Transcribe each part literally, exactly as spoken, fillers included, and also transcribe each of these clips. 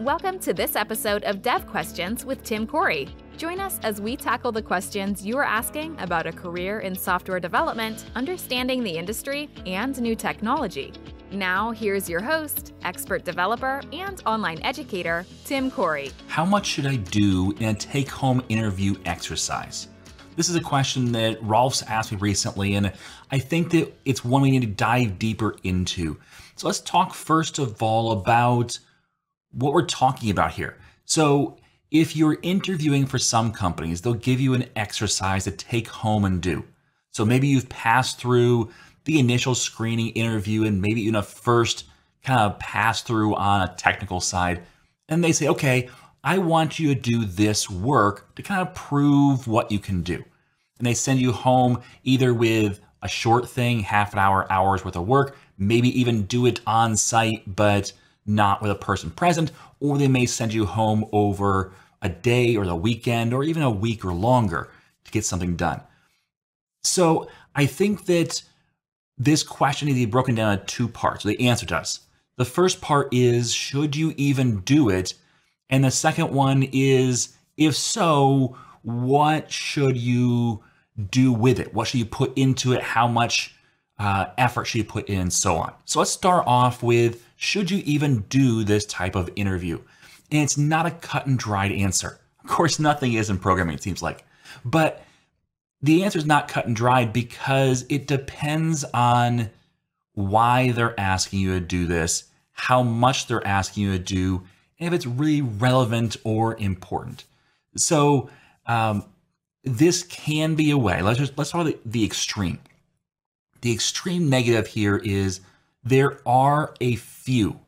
Welcome to this episode of Dev Questions with Tim Corey. Join us as we tackle the questions you are asking about a career in software development, understanding the industry, and new technology. Now, here's your host, expert developer and online educator, Tim Corey. How much should I do in a take-home interview exercise? This is a question that Rolf's asked me recently, and I think that it's one we need to dive deeper into. So let's talk first of all about what we're talking about here. So if you're interviewing for some companies, they'll give you an exercise to take home and do. So maybe you've passed through the initial screening interview and maybe even a first kind of pass through on a technical side. And they say, okay, I want you to do this work to kind of prove what you can do. And they send you home either with a short thing, half an hour, hours worth of work, maybe even do it on site, but not with a person present, or they may send you home over a day or the weekend or even a week or longer to get something done. So I think that this question needs to be broken down into two parts. The answer does. The first part is, should you even do it? And the second one is, if so, what should you do with it? What should you put into it? How much uh, effort should you put in, and so on? So let's start off with, should you even do this type of interview? And it's not a cut and dried answer. Of course, nothing is in programming, it seems like. But the answer is not cut and dried because it depends on why they're asking you to do this, how much they're asking you to do, and if it's really relevant or important. So um, this can be a way. Let's just, let's talk about the, the extreme. The extreme negative here is, there are a few,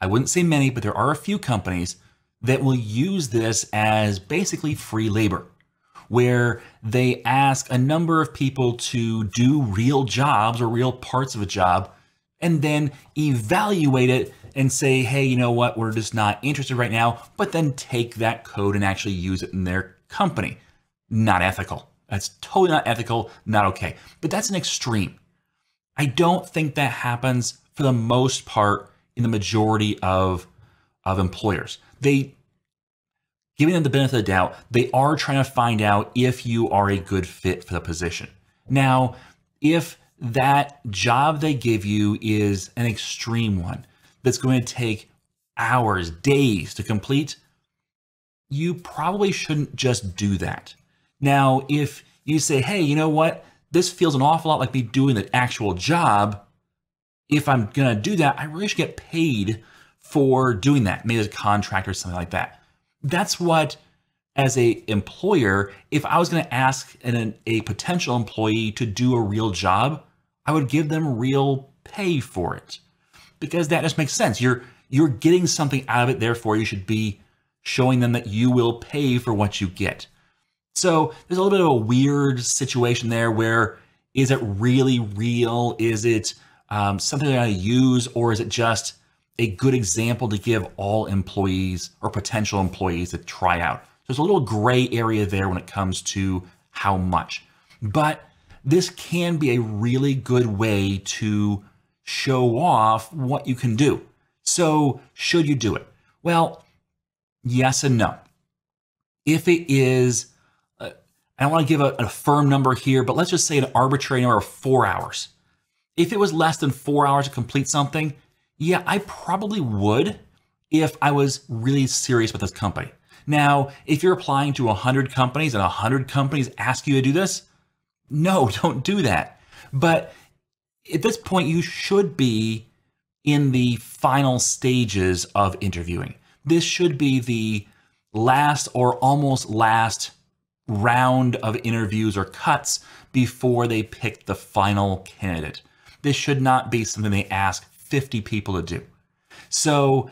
I wouldn't say many, but there are a few companies that will use this as basically free labor, where they ask a number of people to do real jobs or real parts of a job and then evaluate it and say, hey, you know what, we're just not interested right now, but then take that code and actually use it in their company. Not ethical. That's totally not ethical, not okay. But that's an extreme. I don't think that happens for the most part in the majority of, of employers. They, giving them the benefit of the doubt, they are trying to find out if you are a good fit for the position. Now, if that job they give you is an extreme one that's going to take hours, days to complete, you probably shouldn't just do that. Now, if you say, hey, you know what? This feels an awful lot like me doing the actual job. If I'm gonna do that, I really should get paid for doing that. Maybe as a contract or something like that. That's what, as a employer, if I was gonna ask an, a potential employee to do a real job, I would give them real pay for it, because that just makes sense. You're, you're getting something out of it. Therefore, you should be showing them that you will pay for what you get. So there's a little bit of a weird situation there where, is it really real? Is it um, something they're going to use, or is it just a good example to give all employees or potential employees to try out? There's a little gray area there when it comes to how much, but this can be a really good way to show off what you can do. So should you do it? Well, yes and no. If it is, I don't want to give a, a firm number here, but let's just say an arbitrary number of four hours. If it was less than four hours to complete something, yeah, I probably would if I was really serious with this company. Now, if you're applying to one hundred companies and one hundred companies ask you to do this, no, don't do that. But at this point, you should be in the final stages of interviewing. This should be the last or almost last round of interviews or cuts before they pick the final candidate. This should not be something they ask fifty people to do. So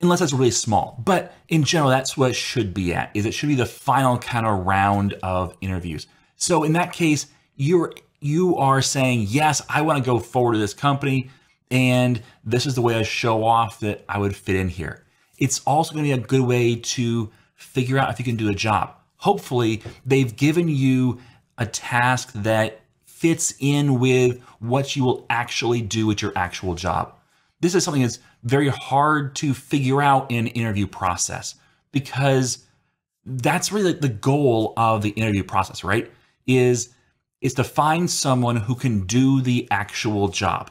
unless that's really small, but in general, that's what it should be at, is it should be the final kind of round of interviews. So in that case, you're, you are saying, yes, I want to go forward to this company, and this is the way I show off that I would fit in here. It's also going to be a good way to figure out if you can do a job. Hopefully they've given you a task that fits in with what you will actually do at your actual job. This is something that's very hard to figure out in interview process, because that's really the goal of the interview process, right? Is, is to find someone who can do the actual job.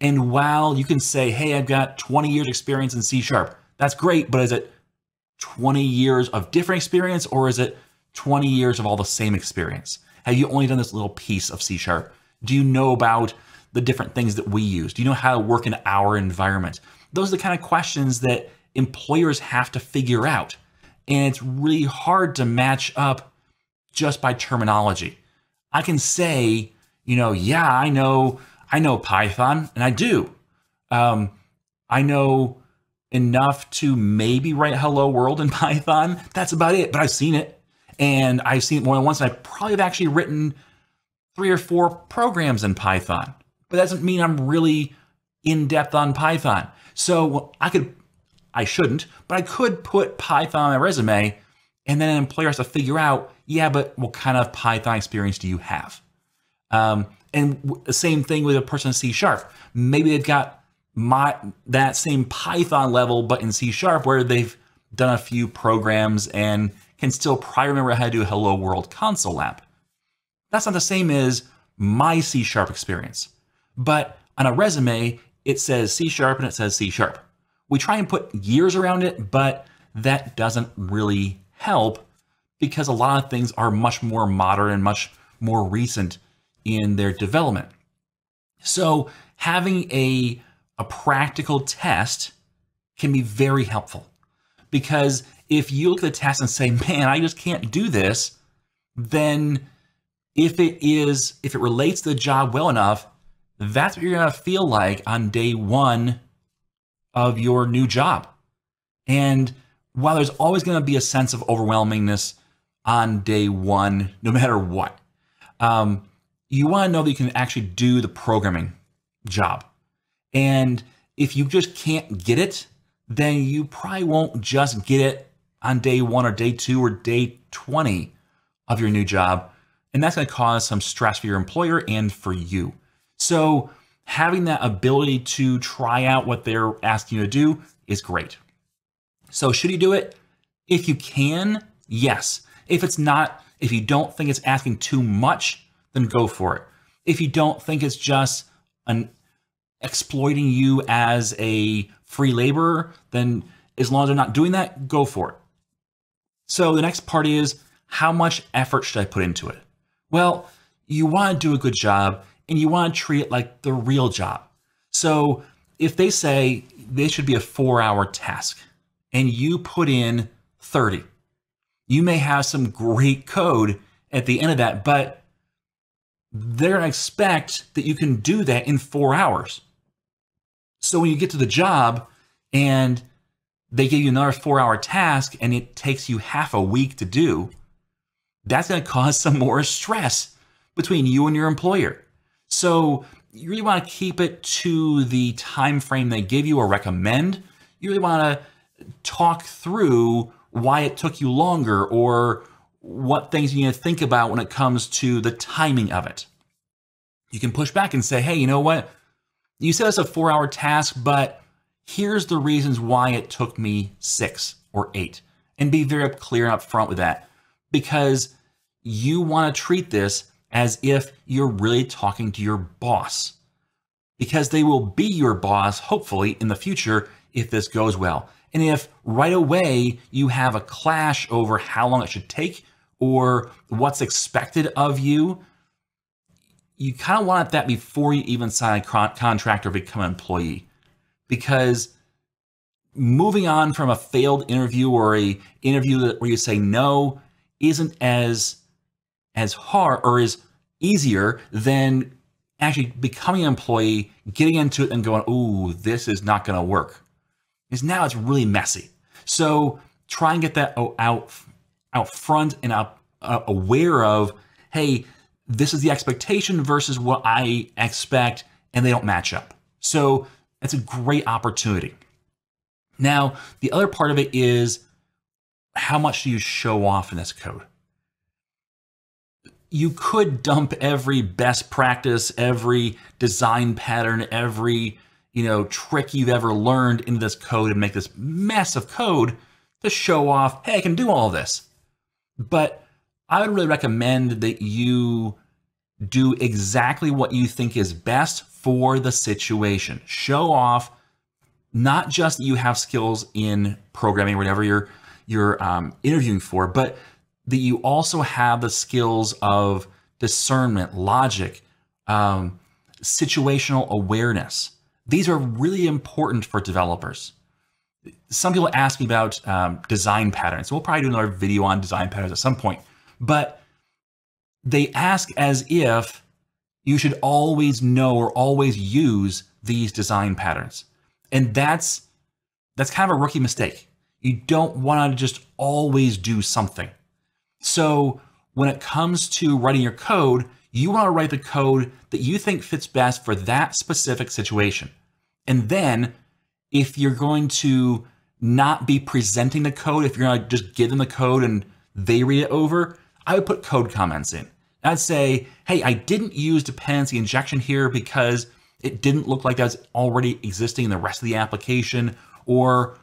And while you can say, hey, I've got twenty years experience in C sharp, that's great, but is it twenty years of different experience, or is it twenty years of all the same experience? Have you only done this little piece of C sharp? Do you know about the different things that we use? Do you know how to work in our environment? Those are the kind of questions that employers have to figure out. And it's really hard to match up just by terminology. I can say, you know, yeah, I know, I know Python, and I do. Um, I know enough to maybe write hello world in Python. That's about it, but I've seen it. And I've seen it more than once, and I probably have actually written three or four programs in Python, but that doesn't mean I'm really in depth on Python. So I could, I shouldn't, but I could put Python on my resume, and then an employer has to figure out, yeah, but what kind of Python experience do you have? Um, and the same thing with a person in C sharp. Maybe they've got my, that same Python level, but in C sharp, where they've done a few programs and can still probably remember how to do a Hello World console app. That's not the same as my C sharp experience. But on a resume, it says C sharp and it says C sharp. We try and put years around it, but that doesn't really help, because a lot of things are much more modern and much more recent in their development. So having a, a practical test can be very helpful, because if you look at the test and say, man, I just can't do this, then if it is, if it relates to the job well enough, that's what you're going to feel like on day one of your new job. And while there's always going to be a sense of overwhelmingness on day one, no matter what, um, you want to know that you can actually do the programming job. And if you just can't get it, then you probably won't just get it on day one or day two or day twenty of your new job. And that's going to cause some stress for your employer and for you. So having that ability to try out what they're asking you to do is great. So should you do it? If you can, yes. If it's not, if you don't think it's asking too much, then go for it. If you don't think it's just an exploiting you as a free laborer, then as long as they're not doing that, go for it. So the next part is, how much effort should I put into it? Well, you want to do a good job, and you want to treat it like the real job. So if they say this should be a four hour task and you put in thirty, you may have some great code at the end of that, but they're going to expect that you can do that in four hours. So when you get to the job and they give you another four hour task and it takes you half a week to do, that's going to cause some more stress between you and your employer. So you really want to keep it to the time frame they give you or recommend. You really want to talk through why it took you longer or what things you need to think about when it comes to the timing of it. You can push back and say, hey, you know what? You said it's a four hour task, but here's the reasons why it took me six or eight. And be very clear and upfront with that, because you want to treat this as if you're really talking to your boss, because they will be your boss, hopefully, in the future if this goes well. And if right away you have a clash over how long it should take or what's expected of you, you kind of want that before you even sign a con contract or become an employee, because moving on from a failed interview or a interview that, where you say no isn't as as hard or is easier than actually becoming an employee, getting into it and going, ooh, this is not gonna work. Because now it's really messy. So try and get that out, out front and up, uh, aware of, hey, this is the expectation versus what I expect, and they don't match up. So that's a great opportunity. Now, the other part of it is, how much do you show off in this code? You could dump every best practice, every design pattern, every you know, trick you've ever learned into this code and make this mess of code to show off, hey, I can do all this. But I would really recommend that you do exactly what you think is best for the situation. Show off not just that you have skills in programming, whatever you're, you're um, interviewing for, but that you also have the skills of discernment, logic, um, situational awareness. These are really important for developers. Some people ask me about um, design patterns. We'll probably do another video on design patterns at some point, but they ask as if you should always know or always use these design patterns. And that's, that's kind of a rookie mistake. You don't want to just always do something. So when it comes to writing your code, you want to write the code that you think fits best for that specific situation. And then if you're going to not be presenting the code, if you're going to just give them the code and they read it over, I would put code comments in. And I'd say, hey, I didn't use dependency injection here because it didn't look like that's already existing in the rest of the application. Or,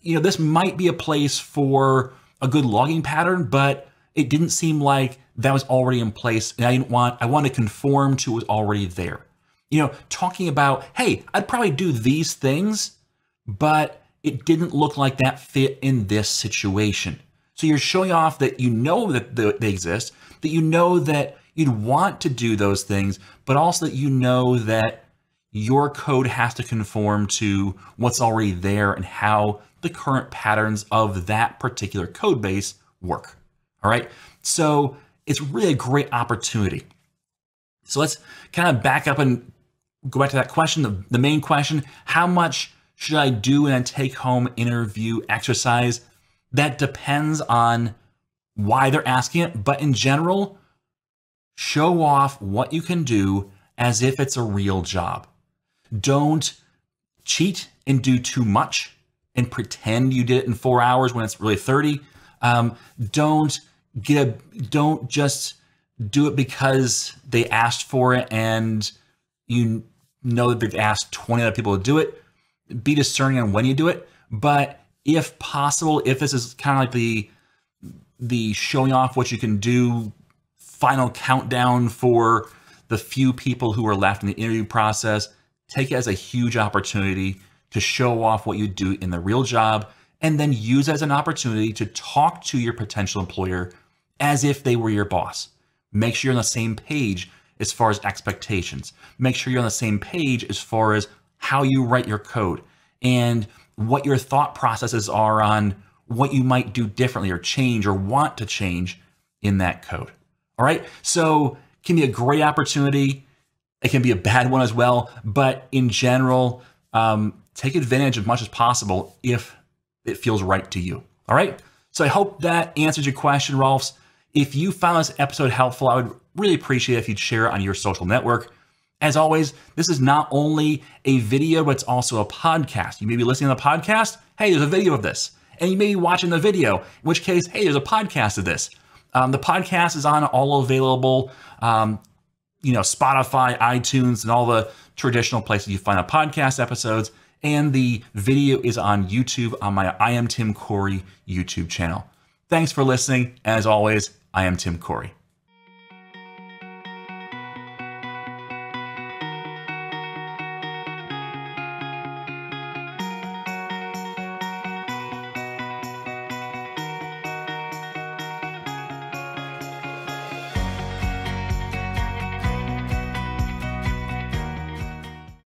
you know, this might be a place for a good logging pattern, but it didn't seem like that was already in place. And I didn't want, I want to conform to what was already there. You know, talking about, hey, I'd probably do these things, but it didn't look like that fit in this situation. So you're showing off that you know that they exist, that you know that you'd want to do those things, but also that you know that your code has to conform to what's already there and how the current patterns of that particular code base work. All right. So it's really a great opportunity. So let's kind of back up and go back to that question, the, the main question, how much should I do in a take-home interview exercise? That depends on why they're asking it, but in general, show off what you can do as if it's a real job. Don't cheat and do too much and pretend you did it in four hours when it's really thirty. Um, don't get a, don't just do it because they asked for it and you know that they've asked twenty other people to do it. Be discerning on when you do it, but if possible, if this is kind of like the, the showing off what you can do, final countdown for the few people who are left in the interview process, take it as a huge opportunity to show off what you do in the real job, and then use it as an opportunity to talk to your potential employer as if they were your boss. Make sure you're on the same page as far as expectations. Make sure you're on the same page as far as how you write your code and what your thought processes are on what you might do differently or change or want to change in that code. All right. So it can be a great opportunity. It can be a bad one as well, but in general, um, take advantage as much as possible if it feels right to you. All right. So I hope that answers your question, Rolfs. If you found this episode helpful, I would really appreciate it if you'd share it on your social network. As always, this is not only a video, but it's also a podcast. You may be listening to the podcast. Hey, there's a video of this. And you may be watching the video, in which case, hey, there's a podcast of this. Um, the podcast is on all available, um, you know, Spotify, iTunes, and all the traditional places you find the podcast episodes. And the video is on YouTube on my I Am Tim Corey YouTube channel. Thanks for listening. As always, I am Tim Corey.